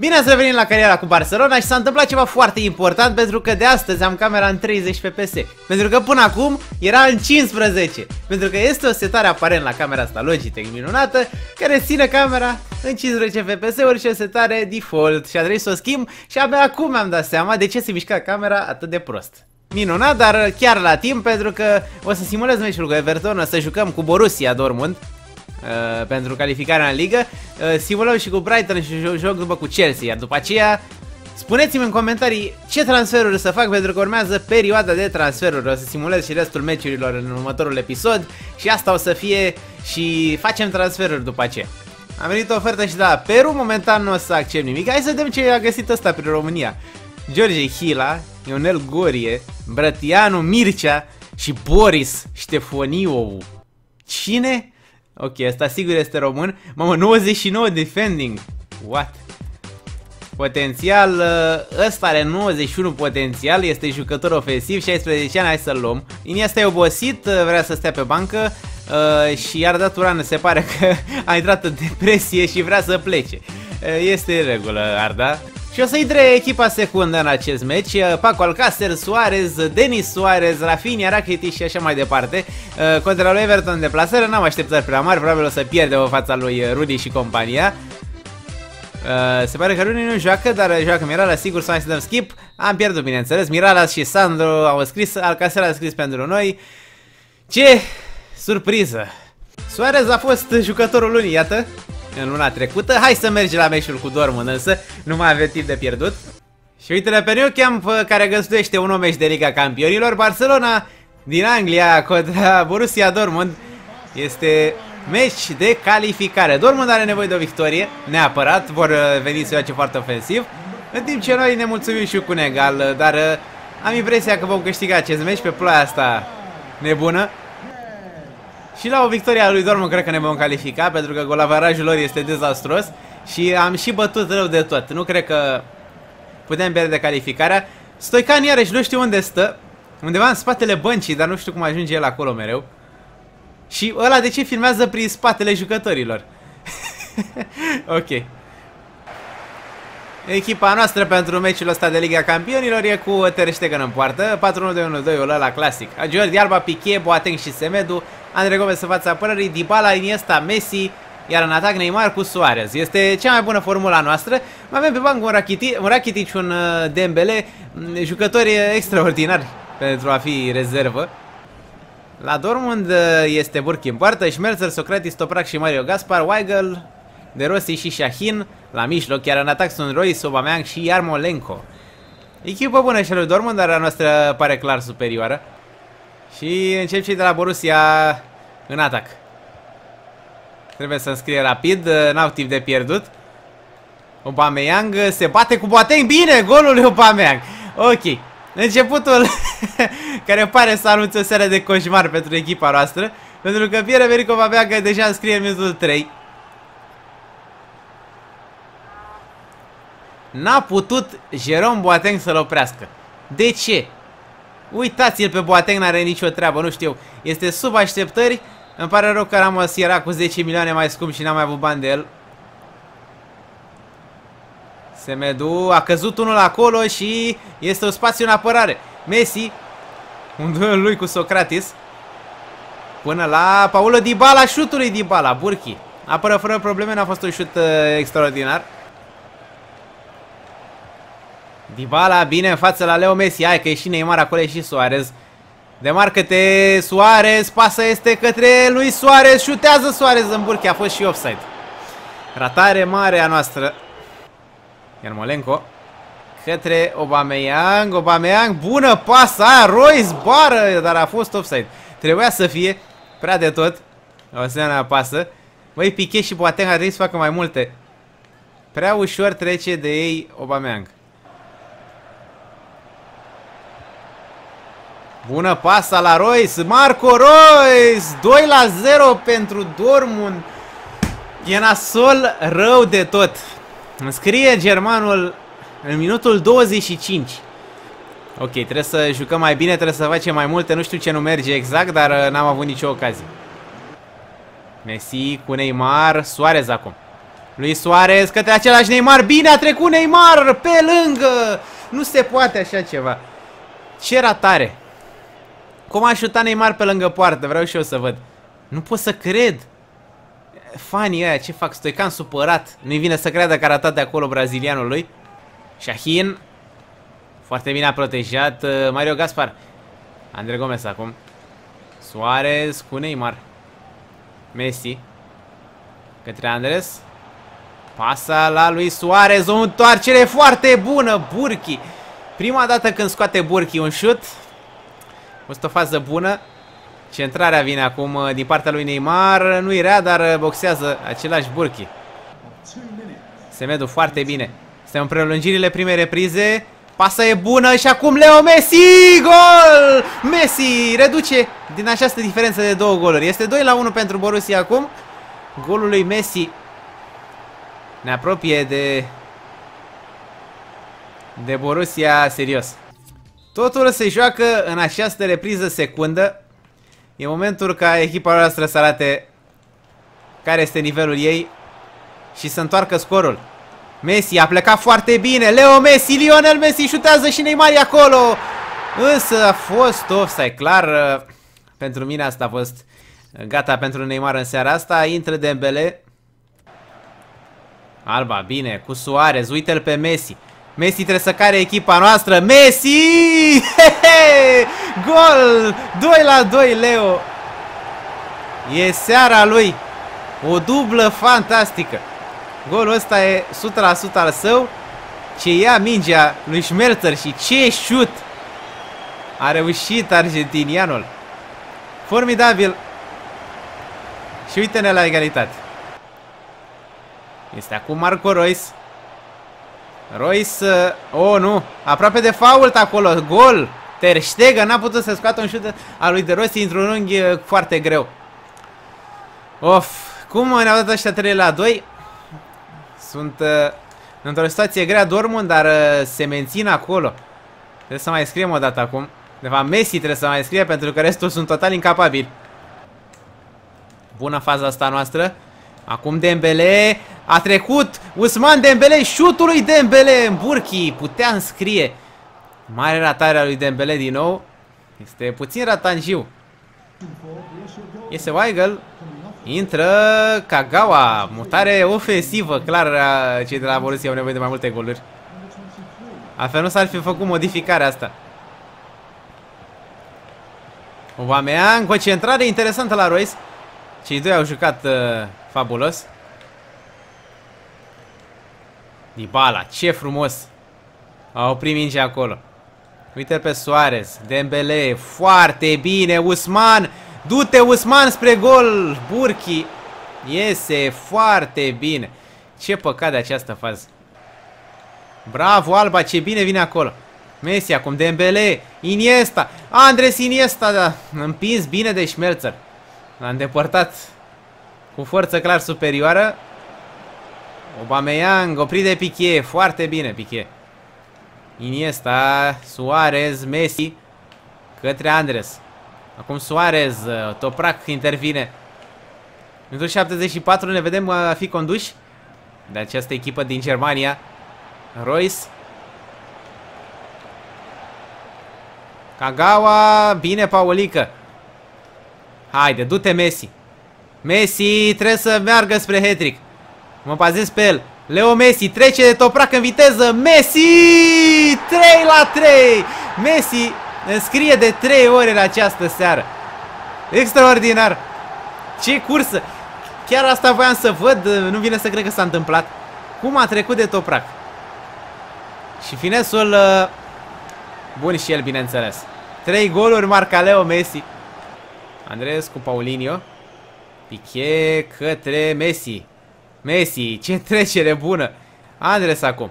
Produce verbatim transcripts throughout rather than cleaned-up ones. Bine ați revenit la Cariera cu Barcelona și s-a întâmplat ceva foarte important, pentru că de astăzi am camera în treizeci F P S. Pentru că până acum era în cincisprezece. Pentru că este o setare aparent la camera asta Logitech minunată, care ține camera în cincisprezece F P S-uri și o setare default. Și a trebuit să o schimb și abia acum mi-am dat seama de ce se mișca camera atât de prost. Minunat, dar chiar la timp, pentru că o să simulez meciul cu Everton, o să jucăm cu Borussia Dortmund Uh, pentru calificarea în ligă, uh, simulăm și cu Brighton și joc, joc după cu Chelsea, iar după aceea spuneți-mi în comentarii ce transferuri să fac, pentru că urmează perioada de transferuri, o să simulez și restul meciurilor în următorul episod și asta o să fie și facem transferuri după aceea. Am venit o ofertă și da, Peru momentan nu o să accept nimic, hai să vedem ce a găsit ăsta prin România. George Hila, Ionel Gorie, Brătianu Mircea și Boris Ștefoniu. Cine? Ok, asta sigur este român. Mamă, nouăzeci și nouă defending. What? Potențial, ăsta are nouăzeci și unu potențial, este jucător ofensiv, șaisprezece ani, hai să-l luăm. Iniesta e obosit, vrea să stea pe bancă uh, și i-a dat Uran, se pare că a intrat în depresie și vrea să plece. Uh, este în regulă, Arda. Și o să intre echipa secundă în acest meci, Paco Alcácer, Suarez, Denis Suarez, Rafinha, Rakitić și așa mai departe. Contra lui Everton de plasare, n-am așteptări prea mari, probabil o să pierdem în fața lui Rudy și compania. Se pare că Rudy nu joacă, dar joacă Mirallas, sigur, să mai să dăm skip. Am pierdut, bineînțeles, Mirallas și Sandro au scris, Alcácer a scris pentru noi. Ce surpriză! Suarez a fost jucătorul lunii, iată, în luna trecută. Hai să mergem la meciul cu Dortmund, însă nu mai avem timp de pierdut. Și uite-l pe New Camp, care găzduiește un meci de Liga Campionilor. Barcelona din Anglia contra Borussia Dortmund. Este meci de calificare. Dortmund are nevoie de o victorie, neapărat. Vor veni să joace foarte ofensiv, în timp ce noi ne mulțumim și cu un egal. Dar am impresia că vom câștiga acest meci pe ploaia asta nebună. Și la o victorie a lui Dortmund cred că ne vom califica, pentru că golavarajul lor este dezastros și am și bătut rău de tot. Nu cred că putem pierde calificarea. Stoican iarăși nu știu unde stă, undeva în spatele băncii, dar nu știu cum ajunge el acolo mereu. Și ăla de ce filmează prin spatele jucătorilor? Ok. Echipa noastră pentru meciul ăsta de Liga Campionilor e cu Ter Stegen în poartă, patru unu doi unu doi, ăla la clasic. Jordi Alba, Piqué, Boateng și Semedo, André Gomes în fața apărării, Dybala, Iniesta, Messi, iar în atac Neymar cu Suarez. Este cea mai bună formula noastră. Mai avem pe bancă un Rakitić, un, Rakitić, un Dembele, jucători extraordinari pentru a fi rezervă. La Dortmund este Bürki în poartă, Schmerzer, Socrates, Toprak și Mario Gaspar, Weigl, De Rossi și Shahin la mijloc, iar în atac sunt Reus, Aubameyang și Yarmolenko. Echipă bună și lui Dortmund, dar a noastră pare clar superioară. Și încep cei de la Borussia în atac. Trebuie să înscrie rapid, n-au timp de pierdut. Aubameyang se bate cu Boateng, bine, golul lui Aubameyang. Ok, începutul care pare să anunțe o seară de coșmar pentru echipa noastră, pentru că Pierre-Americk Aubameyang deja înscrie în minutul trei. N-a putut Jerome Boateng să-l oprească. De ce? Uitați-l pe Boateng, n-are nicio treabă, nu știu. Este sub așteptări. Îmi pare rău că Ramos era cu zece milioane mai scump și n-am mai avut bani de el. Semedo a căzut unul acolo și este un spațiu în apărare. Messi, un duel lui cu Socrates, până la Paulo Dybala, șutul lui Dybala, Bürki. Apără fără probleme, n-a fost un șut uh, extraordinar. Dybala, bine, în față la Leo Messi, hai că e și Neymar acolo, e și Suarez. Demarcă-te, Suarez, pasă este către lui Suarez, șutează Suarez în Bürki, a fost și offside. Ratare mare a noastră. Yarmolenko către Aubameyang, Aubameyang, bună pasă, aia, Reus bară, dar a fost offside. Trebuia să fie prea de tot, o seamă pasă. Băi, Piqué și Boateng ar trebui să facă mai multe. Prea ușor trece de ei Aubameyang. Bună pasa la Reus, Marco Reus, doi la zero pentru Dortmund. E nasol rău de tot. Înscrie germanul în minutul douăzeci și cinci. Ok, trebuie să jucăm mai bine, trebuie să facem mai multe, nu știu ce nu merge exact, dar n-am avut nicio ocazie. Messi cu Neymar, Suarez acum. Luis Suárez către același Neymar. Bine a trecut Neymar pe lângă. Nu se poate așa ceva. Ce ratare. Cum a șutat Neymar pe lângă poartă. Vreau și eu să văd. Nu pot să cred. Fanii aia, ce fac? Stoican supărat. Nu-i vine să creadă că a ratat de acolo brazilianul lui. Şahin. Foarte bine a protejat Mario Gaspar. André Gomes acum. Suárez cu Neymar. Messi. Către Andres. Pasa la lui Suárez. O întoarcere foarte bună. Bürki. Prima dată când scoate Bürki un șut. A fost o fază bună. Centrarea vine acum din partea lui Neymar. Nu-i rea, dar boxează același Bürki. Semedo foarte bine. Suntem în prelungirile primei reprize. Pasa e bună și acum Leo Messi. Gol! Messi reduce din această diferență de două goluri. Este doi la unu pentru Borussia acum. Golul lui Messi ne apropie de de Borussia serios. Totul se joacă în această repriză secundă. E momentul ca echipa noastră să arate care este nivelul ei și să întoarcă scorul. Messi a plecat foarte bine. Leo Messi, Lionel Messi șutează și Neymar e acolo. Însă a fost offside, clar. Pentru mine asta a fost gata pentru Neymar în seara asta. Intră Dembele. Alba, bine, cu Suárez. Uite-l pe Messi. Messi trebuie să care echipa noastră. Messi! He he! Gol! doi la doi, Leo. E seara lui. O dublă fantastică. Golul ăsta e o sută la sută al său. Ce ia mingea lui Schmerzer și ce șut a reușit argentinianul. Formidabil. Și uite-ne la egalitate. Este acum Marco Reus. Reus, oh nu, aproape de fault acolo, gol. Ter Stegen n-a putut să scoată un șut al lui de Reus într-un unghi foarte greu. Of, cum ne-au dat ăștia trei la doi. Sunt uh, într-o situație grea Dortmund, dar uh, se mențin acolo. Trebuie să mai scriem o dată acum. De fapt Messi trebuie să mai scrie pentru că restul sunt total incapabili. Bună faza asta noastră. Acum Dembele a trecut. Ousmane Dembele, șutul lui Dembele în Bürki, putea înscrie. Mare ratarea lui Dembele din nou. Este puțin ratangiu. Iese Weigl. Intră Kagawa. Mutare ofensivă. Clar cei de la Borussia au nevoie de mai multe goluri. Altfel nu s-ar fi făcut modificarea asta. Aubameyang, concentrare interesantă la Reus. Cei doi au jucat uh, fabulos. Dybala, ce frumos. A oprit mingea acolo. Uite-l pe Suárez. Dembele, foarte bine. Ousmane, du-te Ousmane spre gol. Bürki iese foarte bine. Ce păcat de această fază. Bravo Alba, ce bine vine acolo. Messi acum, Dembele, Iniesta, Andrés Iniesta, da, împins bine de Schmerzer. L-a îndepărtat cu forță clar superioară. Aubameyang oprit de Piqué. Foarte bine Piqué. Iniesta, Suárez, Messi către Andres. Acum Suárez, Toprak intervine. În șaptezeci și patru ne vedem a fi conduși de această echipă din Germania. Reus. Kagawa, bine Paulică. Haide, du-te Messi. Messi trebuie să meargă spre hat-trick. Mă bazez pe el. Leo Messi trece de Toprak în viteză. Messi! trei la trei! Messi înscrie de trei ori în această seară. Extraordinar! Ce cursă! Chiar asta voiam să văd. Nu vine să cred că s-a întâmplat. Cum a trecut de Toprak. Și finesul bun și el, bineînțeles. trei goluri marca Leo Messi. Andres cu Paulinho. Piqué către Messi. Messi, ce trecere bună. Andres acum.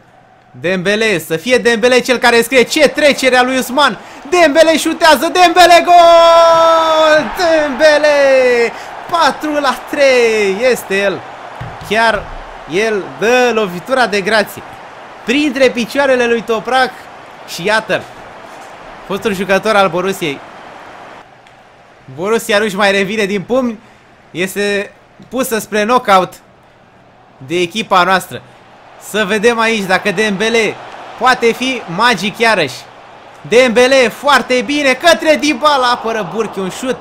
Dembele, să fie Dembele cel care scrie. Ce trecere a lui Ousmane. Dembele șutează, Dembele gol! Dembele! patru la trei este el. Chiar el dă lovitura de grație. Printre picioarele lui Toprak și iată-l. Fostul jucător al Borussiei. Borussia nu-și mai revine din pumni. Este pusă spre knockout. de echipa noastră. Să vedem aici dacă Dembele poate fi magic iarăși. Dembele foarte bine către Dybala, apără Bürki, un șut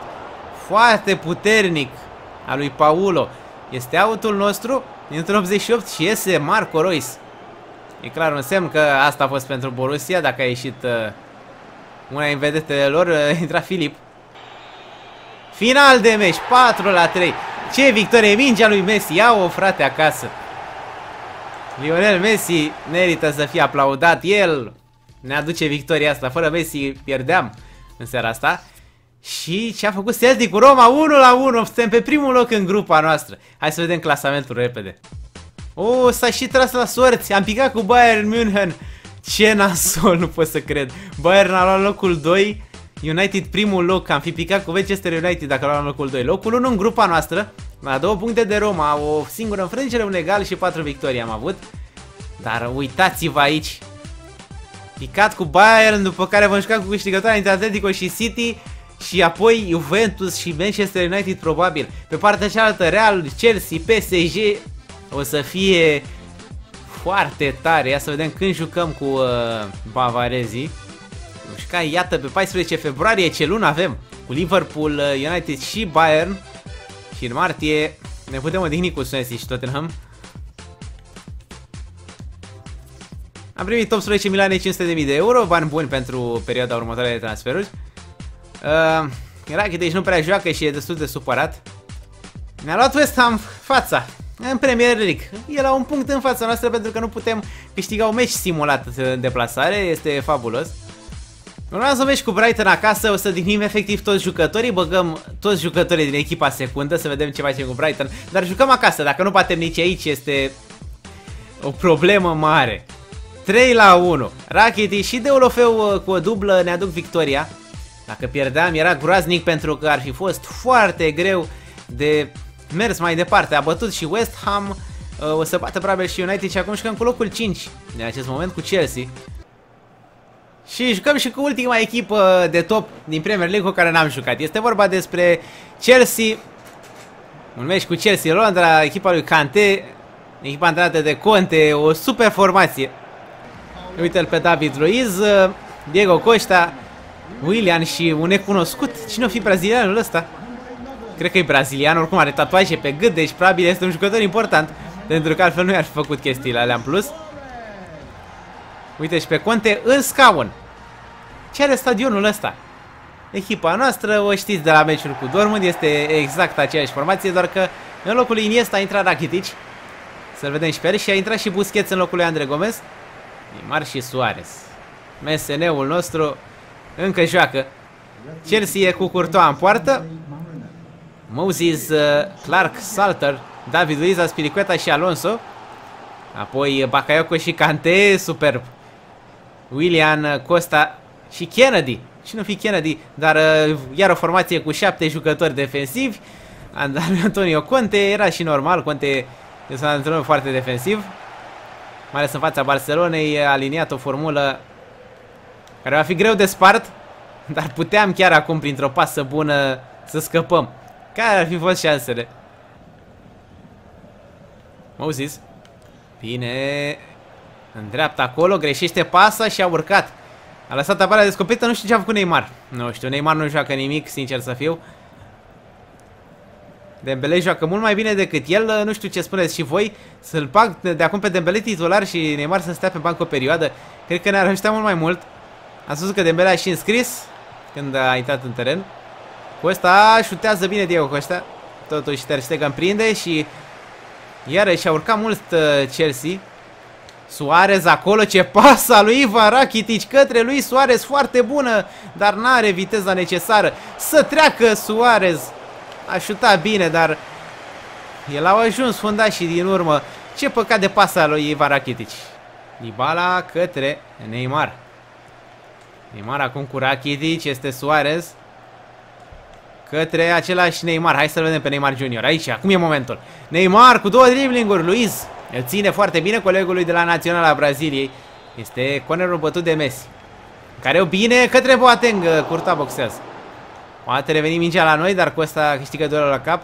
foarte puternic al lui Paulo. Este autul nostru dintr-un optzeci și opt și iese Marco Reus. E clar un semn că asta a fost pentru Borussia, dacă a ieșit una din vedetele lor, intra Filip. Final de meci, patru la trei. Ce victorie, mingea lui Messi, ia-o frate acasă. Lionel Messi merită să fie aplaudat, el ne aduce victoria asta. Fără Messi pierdeam în seara asta. Și ce a făcut Celtic cu Roma, unu la unu, suntem pe primul loc în grupa noastră. Hai să vedem clasamentul repede. O, s-a și tras la sorți, am picat cu Bayern München. Ce nasol, nu pot să cred. Bayern a luat locul doi, United primul loc, am fi picat cu Manchester United dacă luam locul doi. Locul unu în grupa noastră, la două puncte de Roma, o singură înfrângere, un egal și patru victorii am avut. Dar uitați-vă aici, picat cu Bayern, după care vom juca cu câștigătoarea dintre Atletico și City și apoi Juventus și Manchester United probabil. Pe partea cealaltă Real, Chelsea, P S G, o să fie foarte tare. Ia să vedem când jucăm cu uh, bavarezii. Jucăm, iată, pe paisprezece februarie, ce lună avem, cu Liverpool, United și Bayern. Și în martie ne putem odihni cu Swansea și Tottenham. Am primit optsprezece milioane cinci sute de mii de euro, bani buni pentru perioada următoare de transferuri. Uh, Rakitić nu prea joacă și e destul de supărat. Ne-a luat West Ham fața în Premier League. E la un punct în fața noastră pentru că nu putem câștiga un meci simulat în deplasare. Este fabulos. Urmează un meci cu Brighton acasă, o să dignim efectiv toți jucătorii, băgăm toți jucătorii din echipa secundă, să vedem ce facem cu Brighton. Dar jucăm acasă, dacă nu batem nici aici este o problemă mare. trei la unu, Rakitić și Deulofeu cu o dublă ne aduc victoria. Dacă pierdeam era groaznic pentru că ar fi fost foarte greu de mers mai departe. A bătut și West Ham, o să bată probabil și United și acum jucăm cu locul cinci, în acest moment cu Chelsea. Și jucăm și cu ultima echipă de top din Premier League cu care n-am jucat. Este vorba despre Chelsea. Un meci cu Chelsea Londra, echipa lui Kanté, echipa antrenată de Conte, o super formație. Uite-l pe David Luiz, Diego Costa, Willian și un necunoscut. Cine o fi brazilianul ăsta? Cred că e brazilian, oricum are tatuaje pe gât, deci probabil este un jucător important, pentru că altfel nu i-ar fi făcut chestiile alea în plus. Uite și pe Conte în scaun. Ce are stadionul ăsta? Echipa noastră, o știți de la meciul cu Dortmund, este exact aceeași formație, doar că în locul lui Iniesta a intrat Rakitić. Să-l vedem și pe el, și a intrat și Busquets în locul lui André Gomes. Neymar și Suarez. M S N-ul nostru încă joacă. Chelsea e cu Courtois în poartă. Moses, Clark, Salter, David Luiz, Spiricueta și Alonso. Apoi Bakayoko și Kanté, superb. Willian, Costa și Kennedy. Și nu fi Kennedy, dar iar o formație cu șapte jucători defensivi. Antonio Conte, era și normal, Conte este un antrenor foarte defensiv. Mai ales în fața Barcelonei, a aliniat o formulă care va fi greu de spart, dar puteam chiar acum printr-o pasă bună să scăpăm. Care ar fi fost șansele? Moses. Bine, în dreapta acolo, greșește pasa și a urcat. A lăsat aparea descoperită, nu știu ce a făcut Neymar. Nu știu, Neymar nu joacă nimic, sincer să fiu. Dembele joacă mult mai bine decât el, nu știu ce spuneți și voi. Să-l bag de acum pe Dembele titular și Neymar să stea pe bancă o perioadă, cred că ne-ar ajuta mult mai mult. Am spus că Dembele a și înscris când a intrat în teren. Costa șutează bine, Diego Costa. Totuși Ter Stegen prinde și... iarăși a urcat mult Chelsea. Suarez acolo, ce pasa lui Ivan Rakitić către lui Suarez, foarte bună, dar n-are viteza necesară. Să treacă Suarez, a șutat bine, dar el a ajuns fundașii din urmă. Ce păcat de pasa lui Ivan Rakitić. Dybala către Neymar. Neymar acum cu Rakitić, este Suarez către același Neymar. Hai să-l vedem pe Neymar Junior. Aici, acum e momentul. Neymar cu două dribbling-uri. Luiz îl ține foarte bine, colegul lui de la Naționala a Braziliei. Este cornerul bătut de Messi. Care o bine către Boateng. Courtois boxează. Poate reveni mingea la noi, dar Costa câștigă duelul la cap.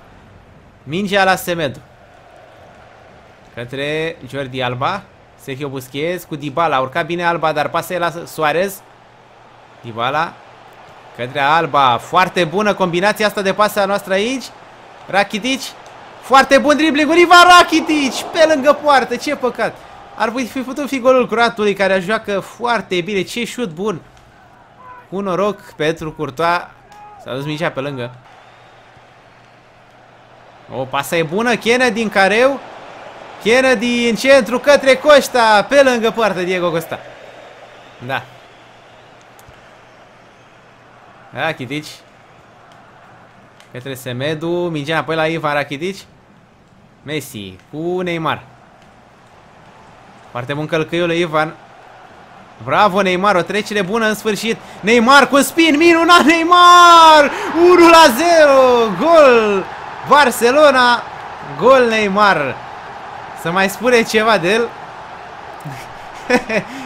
Mingea la Semedo. Către Jordi Alba. Sergio Busquets cu Dybala. A urcat bine Alba, dar pasă el la Suarez. Dybala. Către Alba. Foarte bună combinația asta de pasă a noastră aici. Rakitić. Foarte bun dribbling-ul. Ivan Rakitić. Pe lângă poartă. Ce păcat. Ar fi putut fi golul croatului care a jucat foarte bine. Ce șut bun. Cu noroc pentru Courtois. S-a dus mingea pe lângă. O pasă e bună. Kennedy din careu. Kennedy în centru către Costa. Pe lângă poartă Diego Costa. Da. Rakitić. Către Semedo. Mingea înapoi la Ivan Rakitić. Messi cu Neymar. Foarte bun călcâiul lui Ivan. Bravo Neymar, o trecere bună în sfârșit. Neymar cu spin, minunat Neymar! unu la zero, gol Barcelona, gol Neymar. Să mai spune ceva de el.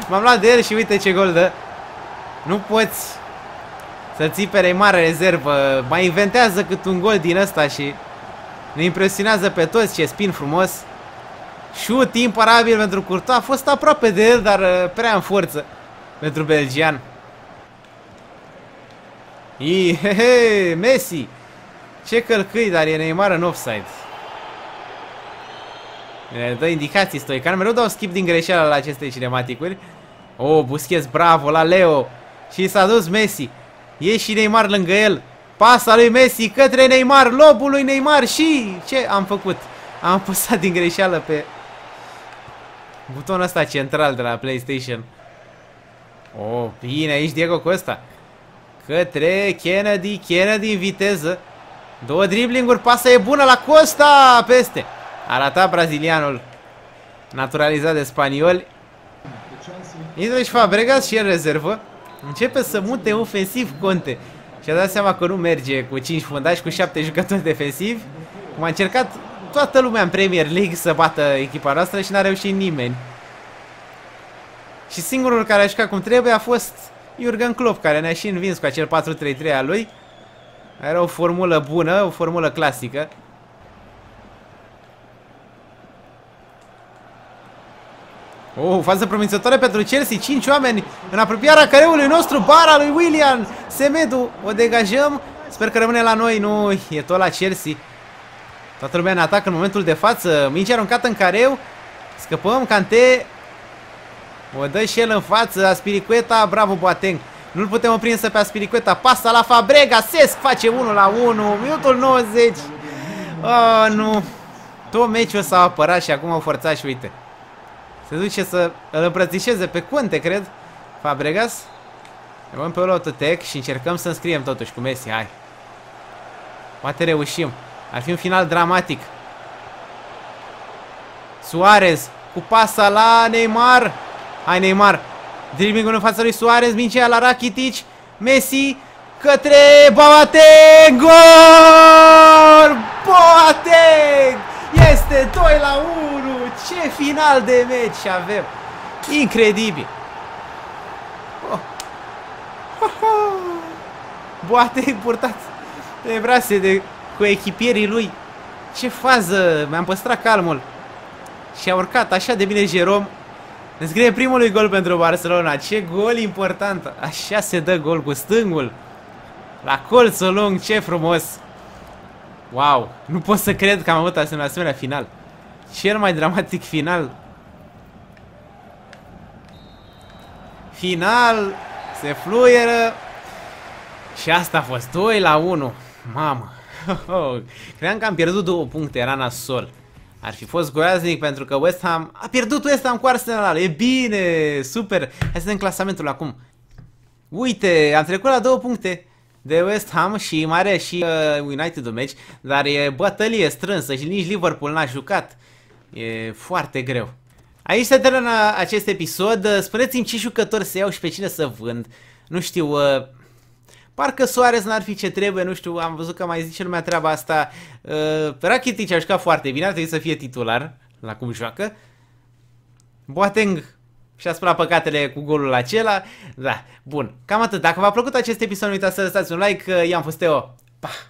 M-am luat de el și uite ce gol dă. Nu poți să ții pe Neymar rezervă. Mai inventează cât un gol din ăsta și ne impresionează pe toți, ce spin frumos. Șut imparabil pentru Courtois, a fost aproape de el, dar prea în forță pentru belgian. I he he, Messi. Ce călcâi, dar e Neymar în offside. Ne dă indicații Stoican, mereu dau skip din greșeală la aceste cinematicuri. Oh, Busquets, bravo la Leo. Și s-a dus Messi. E și Neymar lângă el. Pasa lui Messi către Neymar, lobul lui Neymar și ce am făcut? Am apăsat din greșeală pe butonul ăsta central de la PlayStation. Oh, bine aici Diego Costa. Către Kennedy, Kennedy în viteză. Două driblinguri, pasa e bună la Costa, peste. Arata brazilianul naturalizat de spanioli. Intră și Fabregas și el rezervă. Începe să mute ofensiv Conte. Și-a dat seama că nu merge cu cinci fundași, cu șapte jucători defensivi. Cum a încercat toată lumea în Premier League să bată echipa noastră și n-a reușit nimeni. Și singurul care a jucat cum trebuie a fost Jurgen Klopp, care ne-a și învins cu acel patru trei trei al lui. Era o formulă bună, o formulă clasică. O oh, fază promițătoare pentru Chelsea, cinci oameni în apropierea careului nostru, bara lui William Semedo, o degajăm. Sper că rămâne la noi, nu, e tot la Chelsea. Toată lumea în atac în momentul de față. Minge aruncată în careu. Scăpăm, Kanté. O dă și el în față. Spiricueta, bravo Boateng. Nu-l putem opri însă pe Spiricueta. Pasa la Fabregas. Sesc face unu la unu. Minutul nouăzeci. Oh, nu. Tot meciul s-a apărat și acum au forțat și uite. Se duce să îl îmbrățișeze pe Conte, cred. Fabregas. Ne vom pe Lototec și încercăm să înscriem totuși cu Messi. Hai. Poate reușim. Ar fi un final dramatic. Suarez cu pasa la Neymar. Hai Neymar. Dribbling-ul în fața lui Suarez. Mingea la Rakitić. Messi către Boateng. Gol! Boateng! Este doi la unu. Ce final de meci avem. Incredibil. Oh. Oh, oh. Boateng purtat pe brațe de cu echipierii lui. Ce fază, mi-am păstrat calmul. Și a urcat așa de bine Jerome. Ne scrie primul gol pentru Barcelona. Ce gol important. Așa se dă gol cu stângul. La colțul lung, ce frumos. Wow, nu pot să cred că am avut asemenea final. Cel mai dramatic final. Final. Se fluieră. Și asta a fost doi la unu. Mamă. Cream că am pierdut două puncte, era nasol. Ar fi fost groaznic pentru că West Ham a pierdut West Ham cu Arsenal. E bine, super. Hai să vedem clasamentul acum. Uite, am trecut la două puncte de West Ham și mare și uh, United un meci, dar e bătălie strânsă și nici Liverpool n-a jucat. E foarte greu. Aici se termină acest episod. Spuneți-mi ce jucători să iau și pe cine să vând. Nu știu. Uh, Parcă Suarez n-ar fi ce trebuie, nu știu, am văzut că mai zice lumea treaba asta. Uh, Rakitić a jucat foarte bine, ar trebui să fie titular la cum joacă. Boateng și-a spălat păcatele cu golul acela. Da, bun, cam atât. Dacă v-a plăcut acest episod, nu uitați să lăsați un like. Eu am fost Teo. Pa!